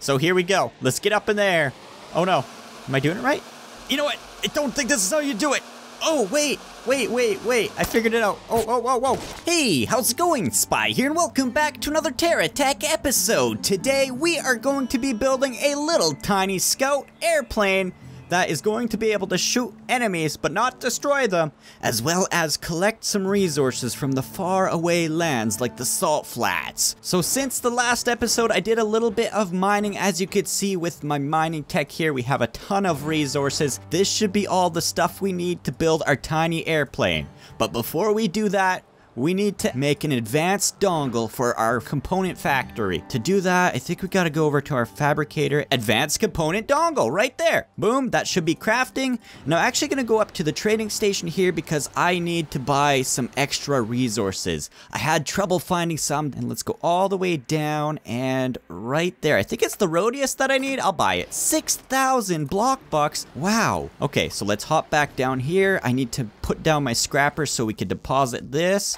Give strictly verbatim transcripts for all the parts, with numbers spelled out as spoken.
So here we go. Let's get up in there. Oh no. Am I doing it right? You know what? I don't think this is how you do it. Oh, wait, wait, wait, wait. I figured it out. Oh, oh, whoa, whoa. Hey, how's it going? Spy here, and welcome back to another TerraTech episode. Today, we are going to be building a little tiny scout airplane that is going to be able to shoot enemies, but not destroy them, as well as collect some resources from the far away lands like the salt flats. So since the last episode, I did a little bit of mining. As you could see with my mining tech here, we have a ton of resources. This should be all the stuff we need to build our tiny airplane. But before we do that, we need to make an advanced dongle for our component factory. To do that, I think we gotta go over to our fabricator, advanced component dongle, right there. Boom, that should be crafting. Now I'm actually gonna go up to the trading station here because I need to buy some extra resources. I had trouble finding some, and let's go all the way down and right there. I think it's the Rhodius that I need, I'll buy it. six thousand block bucks, wow. Okay, so let's hop back down here. I need to put down my scrapper so we can deposit this.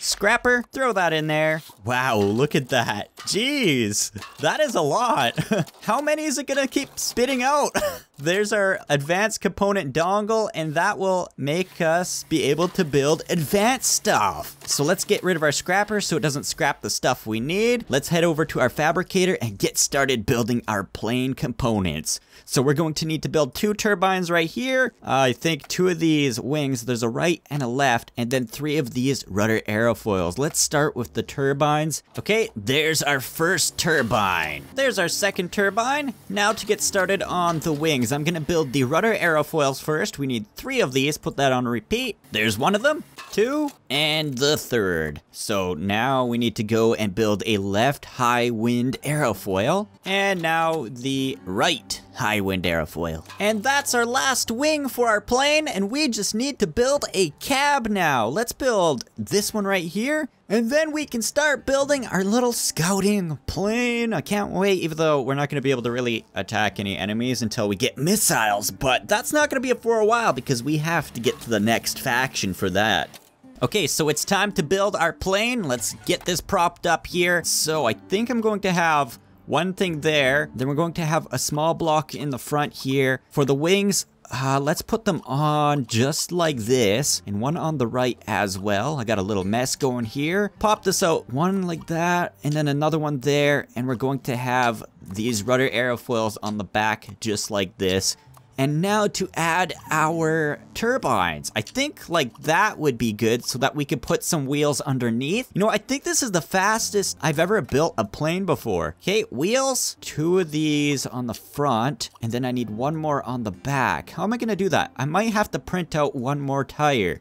Scrapper, throw that in there. Wow, look at that. Jeez, that is a lot. How many is it gonna keep spitting out? There's our advanced component dongle, and that will make us be able to build advanced stuff. So let's get rid of our scrapper so it doesn't scrap the stuff we need. Let's head over to our fabricator and get started building our plane components. So we're going to need to build two turbines right here. Uh, I think two of these wings, there's a right and a left, and then three of these rudder aerofoils. Let's start with the turbines. Okay, there's our first turbine. There's our second turbine. Now to get started on the wings, I'm gonna build the rudder aerofoils first. We need three of these, put that on repeat. There's one of them, two, and the third. So now we need to go and build a left high wind aerofoil, and now the right high wind aerofoil. And that's our last wing for our plane, and we just need to build a cab now. Let's build this one right here, and then we can start building our little scouting plane. I can't wait, even though we're not gonna be able to really attack any enemies until we get missiles, but that's not gonna be it for a while because we have to get to the next faction for that. Okay, so it's time to build our plane. Let's get this propped up here. So I think I'm going to have one thing there, then we're going to have a small block in the front here. For the wings, uh, let's put them on just like this, and one on the right as well. I got a little mess going here. Pop this out, one like that, and then another one there, and we're going to have these rudder aerofoils on the back just like this. And now to add our turbines. I think like that would be good so that we could put some wheels underneath. You know, I think this is the fastest I've ever built a plane before. Okay, wheels, two of these on the front, and then I need one more on the back. How am I gonna do that? I might have to print out one more tire.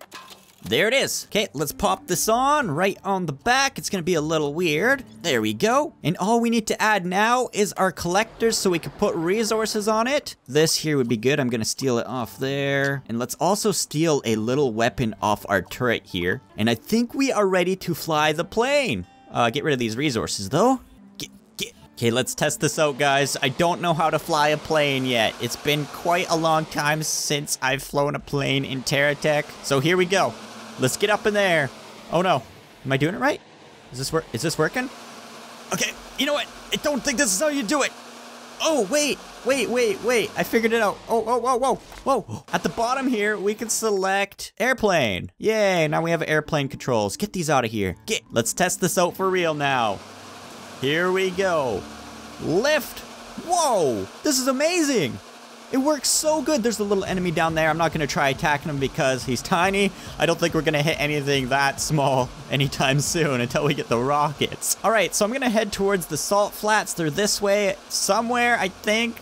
There it is. Okay, let's pop this on right on the back. It's gonna be a little weird. There we go. And all we need to add now is our collectors so we can put resources on it. This here would be good. I'm gonna steal it off there. And let's also steal a little weapon off our turret here. And I think we are ready to fly the plane. Uh, get rid of these resources though. Get, get. Okay, let's test this out, guys. I don't know how to fly a plane yet. It's been quite a long time since I've flown a plane in TerraTech. So here we go. Let's get up in there. Oh no, am I doing it right? Is this work? Is this working? Okay, you know what? I don't think this is how you do it. Oh wait, wait, wait, wait. I figured it out. Oh, oh, whoa, whoa, whoa. At the bottom here, we can select airplane. Yay, now we have airplane controls. Get these out of here. Get. Let's test this out for real now. Here we go. Lift. Whoa, this is amazing. It works so good. There's a little enemy down there. I'm not going to try attacking him because he's tiny. I don't think we're going to hit anything that small anytime soon until we get the rockets. All right, so I'm going to head towards the salt flats. They're this way somewhere, I think.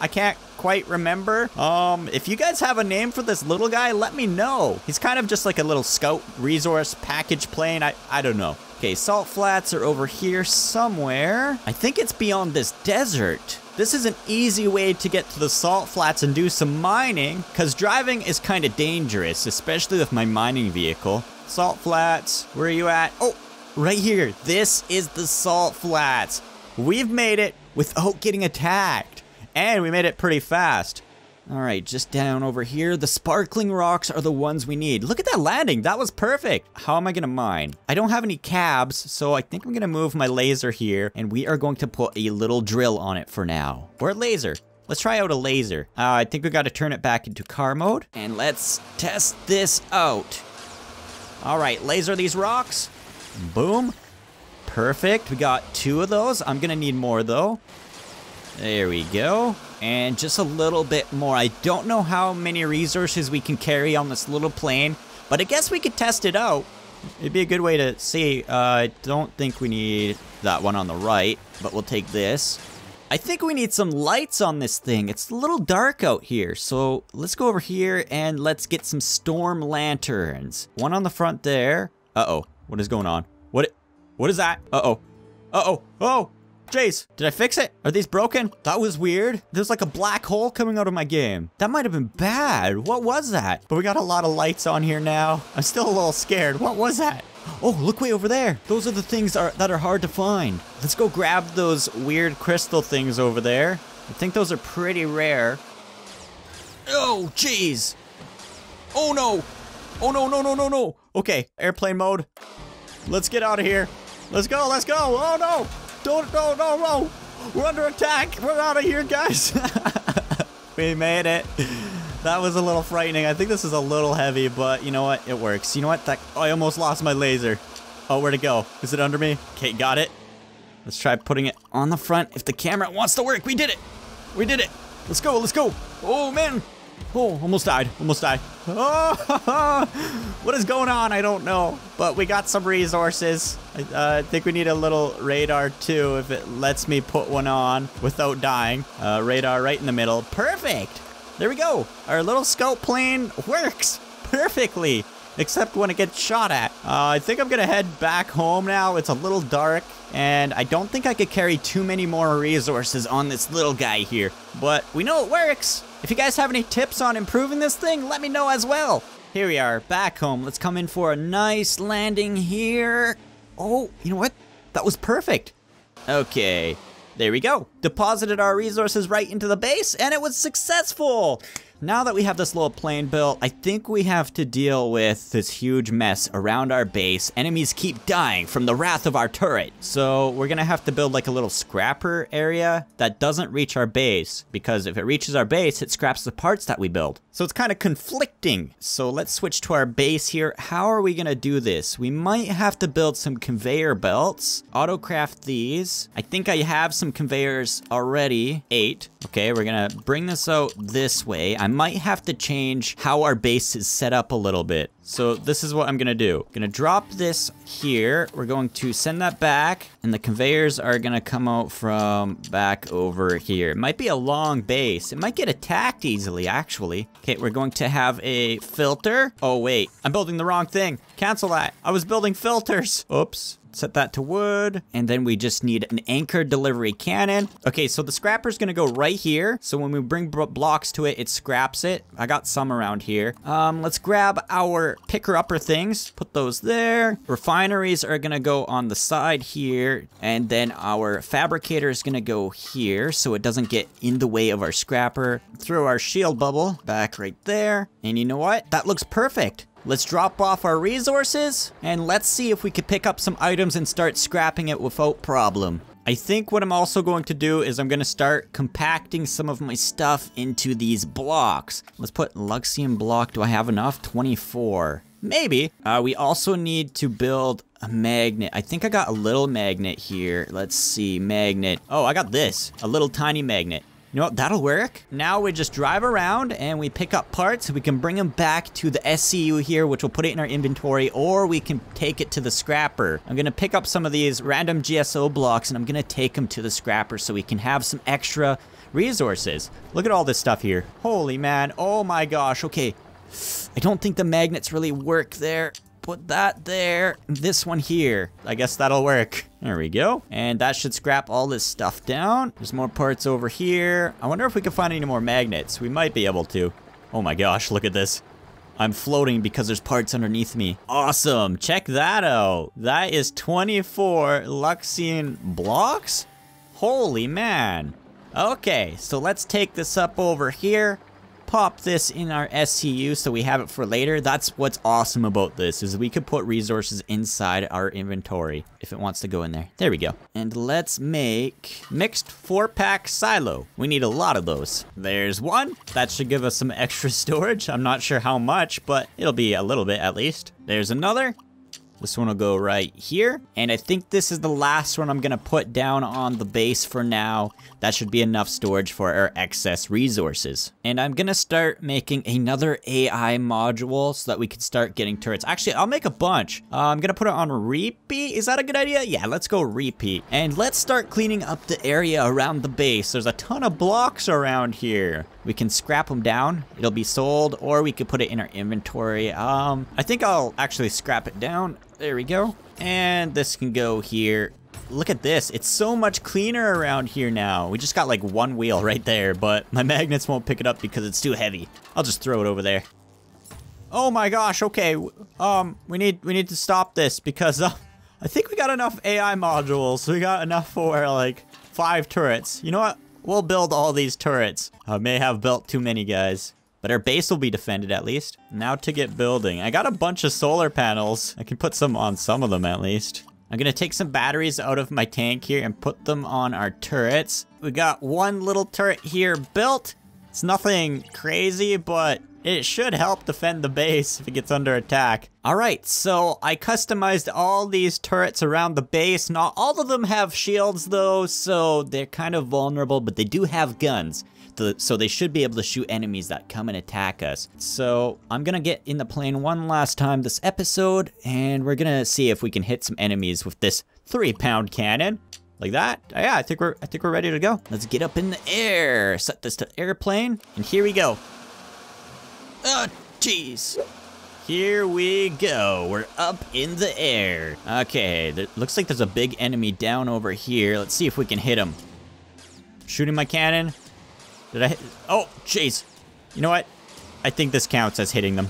I can't quite remember. Um, if you guys have a name for this little guy, let me know. He's kind of just like a little scout resource package plane. I, I don't know. Okay, salt flats are over here somewhere. I think it's beyond this desert. This is an easy way to get to the salt flats and do some mining, because driving is kind of dangerous, especially with my mining vehicle. Salt flats, where are you at? Oh, right here. This is the salt flats. We've made it without getting attacked, and we made it pretty fast. All right, just down over here. The sparkling rocks are the ones we need. Look at that landing. That was perfect. How am I going to mine? I don't have any cabs, so I think I'm going to move my laser here, and we are going to put a little drill on it for now. Or a laser. Let's try out a laser. Uh, I think we got to turn it back into car mode. And let's test this out. All right, laser these rocks. Boom. Perfect. We got two of those. I'm going to need more, though. There we go. And just a little bit more. I don't know how many resources we can carry on this little plane, but I guess we could test it out. It'd be a good way to see. Uh, I don't think we need that one on the right, but we'll take this. I think we need some lights on this thing. It's a little dark out here. So let's go over here and let's get some storm lanterns. One on the front there. Uh-oh. What is going on? What? What is that? Uh-oh. Uh-oh. Oh! Jeez, did I fix it? Are these broken? That was weird. There's like a black hole coming out of my game. That might have been bad. What was that? But we got a lot of lights on here now. I'm still a little scared. What was that? Oh, look way over there. Those are the things are, that are hard to find. Let's go grab those weird crystal things over there. I think those are pretty rare. Oh, jeez. Oh, no. Oh, no, no, no, no, no. Okay, airplane mode. Let's get out of here. Let's go, let's go. Oh, no. Don't, no, no, no. We're under attack. We're out of here, guys. We made it. That was a little frightening. I think this is a little heavy, but you know what? It works. You know what? That, oh, I almost lost my laser. Oh, where'd it go? Is it under me? Okay, got it. Let's try putting it on the front. If the camera wants to work, we did it. We did it. Let's go. Let's go. Oh, man. Oh, almost died. Almost died. Oh, what is going on? I don't know, but we got some resources. I, uh, I think we need a little radar too, if it lets me put one on without dying. Uh, radar right in the middle. Perfect. There we go. Our little scout plane works perfectly, except when it gets shot at. Uh, I think I'm going to head back home now. It's a little dark, and I don't think I could carry too many more resources on this little guy here, but we know it works. If you guys have any tips on improving this thing, let me know as well. Here we are, back home. Let's come in for a nice landing here. Oh, you know what? That was perfect. Okay, there we go. Deposited our resources right into the base, and it was successful. Now that we have this little plane built, I think we have to deal with this huge mess around our base. Enemies keep dying from the wrath of our turret. So we're gonna have to build like a little scrapper area that doesn't reach our base, because if it reaches our base, it scraps the parts that we build. So it's kind of conflicting. So let's switch to our base here. How are we gonna do this? We might have to build some conveyor belts, autocraft these. I think I have some conveyors already, eight. Okay, we're gonna bring this out this way. I might have to change how our base is set up a little bit. So this is what I'm gonna do. I'm gonna drop this here. We're going to send that back, and the conveyors are gonna come out from back over here. It might be a long base. It might get attacked easily, actually. Okay, we're going to have a filter. Oh wait, I'm building the wrong thing. Cancel that. I was building filters. Oops. Set that to wood, and then we just need an anchor delivery cannon. Okay, so the scrapper's gonna go right here, so when we bring blocks to it, it scraps it. I got some around here. Um, let's grab our picker-upper things, put those there. Refineries are gonna go on the side here, and then our fabricator is gonna go here, so it doesn't get in the way of our scrapper. Throw our shield bubble back right there, and you know what? That looks perfect. Let's drop off our resources, and let's see if we could pick up some items and start scrapping it without problem. I think what I'm also going to do is I'm gonna start compacting some of my stuff into these blocks. Let's put Luxian block. Do I have enough? twenty-four. Maybe. Uh, we also need to build a magnet. I think I got a little magnet here. Let's see, magnet. Oh, I got this, a little tiny magnet. You know what, that'll work. Now we just drive around and we pick up parts. We can bring them back to the S C U here, which will put it in our inventory, or we can take it to the scrapper. I'm gonna pick up some of these random G S O blocks, and I'm gonna take them to the scrapper so we can have some extra resources. Look at all this stuff here. Holy man, oh my gosh, okay. I don't think the magnets really work there. Put that there, this one here. I guess that'll work. There we go. And that should scrap all this stuff down. There's more parts over here. I wonder if we can find any more magnets. We might be able to. Oh my gosh, look at this. I'm floating because there's parts underneath me. Awesome, check that out. That is twenty-four Luxian blocks? Holy man. Okay, so let's take this up over here. pop this in our S C U so we have it for later. That's what's awesome about this, is we could put resources inside our inventory if it wants to go in there. There we go. And let's make mixed four-pack silo. We need a lot of those. There's one. That should give us some extra storage. I'm not sure how much, but it'll be a little bit at least. There's another. This one will go right here. And I think this is the last one I'm gonna put down on the base for now. That should be enough storage for our excess resources. And I'm gonna start making another A I module so that we can start getting turrets. Actually, I'll make a bunch. Uh, I'm gonna put it on repeat. Is that a good idea? Yeah, let's go repeat. And let's start cleaning up the area around the base. There's a ton of blocks around here. We can scrap them down. It'll be sold, or we could put it in our inventory. Um, I think I'll actually scrap it down. There we go. And this can go here. Look at this. It's so much cleaner around here now. We just got like one wheel right there, but my magnets won't pick it up because it's too heavy. I'll just throw it over there. Oh my gosh. Okay. Um, we need, we need to stop this because uh, I think we got enough A I modules. We got enough for like five turrets. You know what? We'll build all these turrets. I may have built too many, guys. But our base will be defended at least. Now to get building. I got a bunch of solar panels. I can put some on some of them at least. I'm gonna take some batteries out of my tank here and put them on our turrets. We got one little turret here built. It's nothing crazy, but it should help defend the base if it gets under attack. All right, so I customized all these turrets around the base. Not all of them have shields though, so they're kind of vulnerable, but they do have guns. So they should be able to shoot enemies that come and attack us. So I'm gonna get in the plane one last time this episode, and we're gonna see if we can hit some enemies with this three pound cannon. Like that. Yeah, I think we're, I think we're ready to go. Let's get up in the air. Set this to airplane, and here we go. Oh, jeez. Here we go. We're up in the air. Okay, it looks like there's a big enemy down over here. Let's see if we can hit him. Shooting my cannon. Did I hit? Oh, jeez. You know what? I think this counts as hitting them.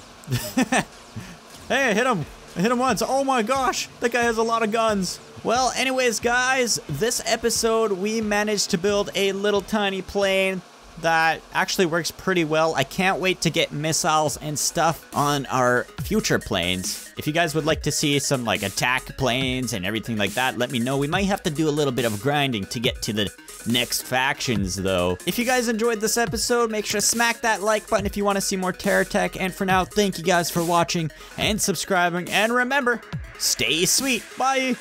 Hey, I hit him. I hit him once. Oh my gosh. That guy has a lot of guns. Well, anyways, guys, this episode, we managed to build a little tiny plane that actually works pretty well. I can't wait to get missiles and stuff on our future planes. If you guys would like to see some like attack planes and everything like that, let me know. We might have to do a little bit of grinding to get to the next factions though. If you guys enjoyed this episode, make sure to smack that like button if you want to see more TerraTech. And for now, thank you guys for watching and subscribing. And remember, stay sweet. Bye.